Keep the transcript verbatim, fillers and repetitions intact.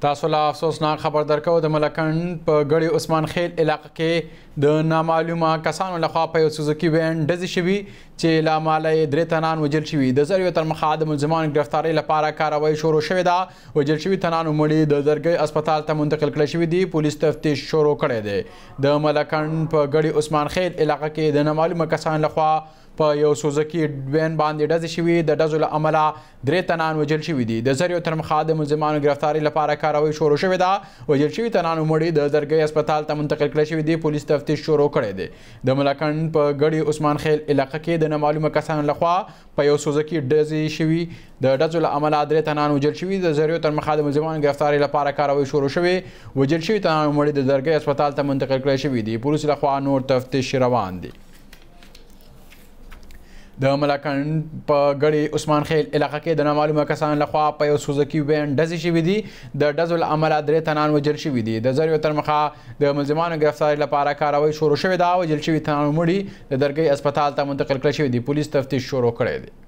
تاسو لا افسوسناک خبر درکو د ملکند په غړي عثمان خیل علاقې کې د نامعلومه کسانو لخوا په یو سوزوکی وین دزې شوی چې لا مالای درې تنان وجل شوی د زریو تر مخادم الزمان گرفتاری لپاره کاروای شروع شوې ده. وجل شوی تنان مړي د زرګي هسپتال ته منتقل کړل شوی دی. پولیس تفتیش شروع کړی دی. د ملکند په غړي عثمان خیل علاقې کې د نامعلومه کسانو لخوا په یو سوزوکی وین باندې دزې شوی د دزل عمله درې تنان وجل شوی دی. د زریو تر مخادم الزمان گرفتاری لپاره راوي شروع شوې ده. وجل شوي تنان مړي د زرګي هسپتال ته منتقل کړل شوی دی. پولیس تفتیش شروع کړی دی. د ملکند په غړي عثمان خیل علاقې کې د نامعلومه کسانو لخوا په یو سوزوکی ډزې شوي د ډزو له امله درې تنان وجل شوي. د زریو تر مخادم زمان گرفتاری لپاره کاروي شروع شوې. وجل شوي تنان مړي د زرګي هسپتال ته منتقل کړل شوی دی. پولیس لخوا نور تفتیش روان دی. د ملکند په غړي عثمان خیل علاقه کې د نامعلومه کسانو لخوا په یو سوزوکی وین ډزې شوې دي. د ډزو له امله درې تنان وجل شوي دي. د زریو تر مخه د ملزمانو گرفتاری لپاره کاروي شروع شوې ده. وجل شوي تنان مړي د درګۍ هسپتال ته منتقل کړل شوي دي. پولیس تفتیش شروع کړی دی.